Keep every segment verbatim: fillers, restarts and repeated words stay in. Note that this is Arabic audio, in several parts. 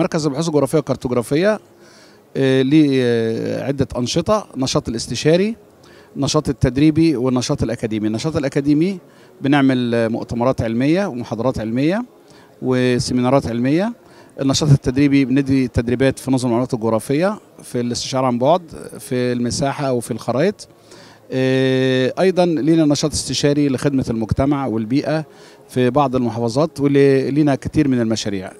مركز البحوث الجغرافية والكارتوغرافية ليه عدة أنشطة: نشاط الاستشاري، النشاط التدريبي، والنشاط الأكاديمي. النشاط الأكاديمي بنعمل مؤتمرات علمية ومحاضرات علمية وسيمينارات علمية. النشاط التدريبي بندي تدريبات في نظم المعلومات الجغرافية، في الاستشعار عن بعد، في المساحة وفي الخرائط. أيضا لينا نشاط استشاري لخدمة المجتمع والبيئة في بعض المحافظات، واللي لينا كتير من المشاريع.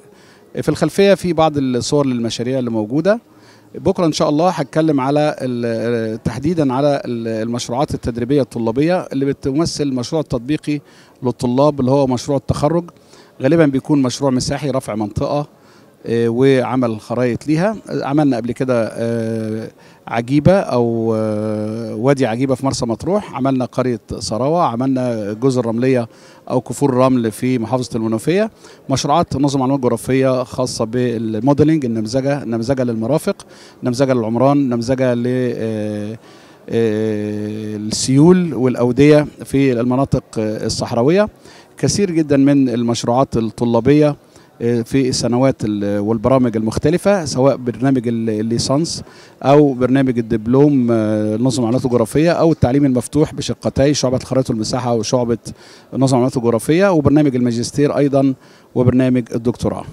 في الخلفية في بعض الصور للمشاريع اللي موجودة. بكرة إن شاء الله هتكلم على تحديدا على المشروعات التدريبية الطلابية اللي بتمثل مشروع تطبيقي للطلاب، اللي هو مشروع التخرج. غالبا بيكون مشروع مساحي، رفع منطقة وعمل خرائط ليها. عملنا قبل كده عجيبة أو وادي عجيبة في مرسى مطروح، عملنا قرية سراوة، عملنا جزر رملية أو كفور رمل في محافظة المنوفية. مشروعات نظم معلومات جغرافية خاصة بالموديلنج، النمذجة، نمذجة للمرافق، نمذجة للعمران، نمذجة ل السيول والأودية في المناطق الصحراوية. كثير جدا من المشروعات الطلابية في السنوات والبرامج المختلفة، سواء برنامج الليسانس أو برنامج الدبلوم نظم المعلومات الجغرافية، أو التعليم المفتوح بشقتي شعبة الخرائط والمساحة وشعبة نظم المعلومات الجغرافية، وبرنامج الماجستير أيضا وبرنامج الدكتوراه.